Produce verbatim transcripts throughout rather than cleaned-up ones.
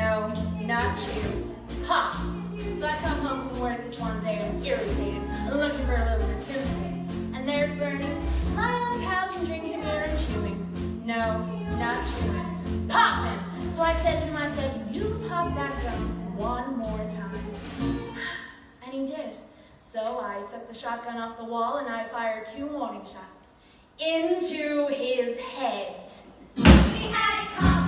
no, not you. Ha! So I come home from work this one day and irritated, looking for a little bit of sympathy. And there's Bernie, lying on the couch and drinking a beer and chewing. No, not chewing. Popping! So I said to him, I said, you pop that gun one more time. And he did. So I took the shotgun off the wall and I fired two warning shots into his head. We had it coming.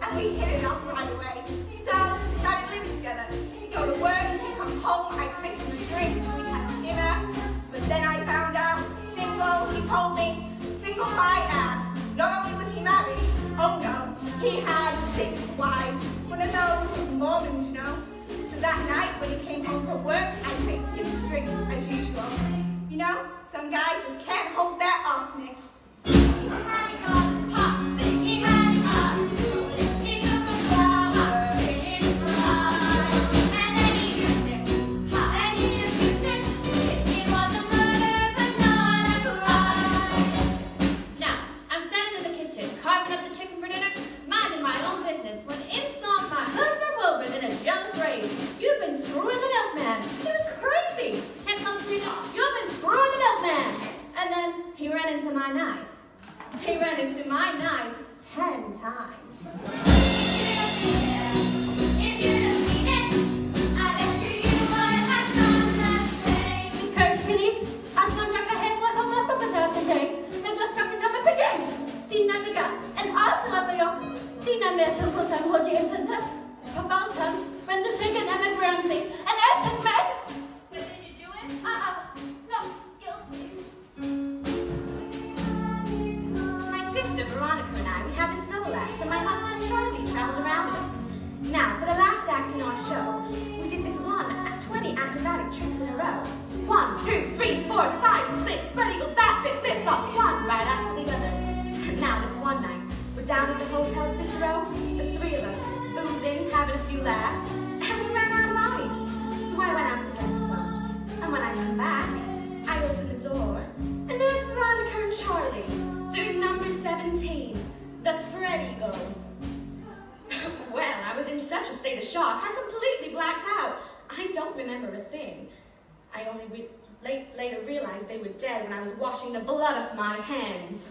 And we hit it off right away. So we started living together. He'd go to work, he'd come home, I'd fix him a drink, we'd have dinner. But then I found out he was single. He told me, single my ass. Not only was he married, oh no, he had six wives. One of those Mormons, you know. So that night when he came home from work, I fixed him a drink as usual. You know, some guys just can't hold their arsenic. Down at the Hotel Cicero, the three of us, boozing, having a few laughs, and we ran out of ice. So I went out to get some. And when I come back, I opened the door, and there's Veronica and Charlie, doing number seventeen, the spread eagle. Well, I was in such a state of shock, I completely blacked out. I don't remember a thing. I only re late, later realized they were dead when I was washing the blood off my hands.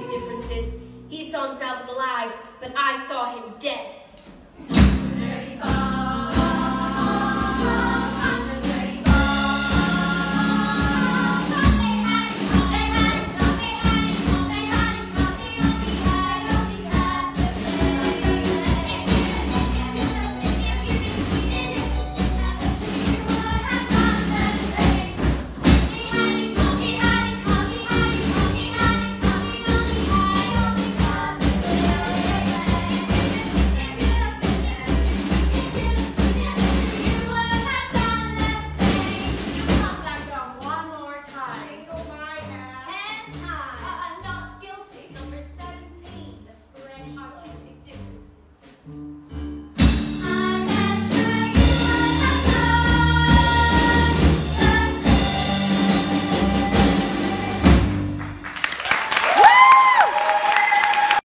Differences. He saw himself as alive, but I saw him dead.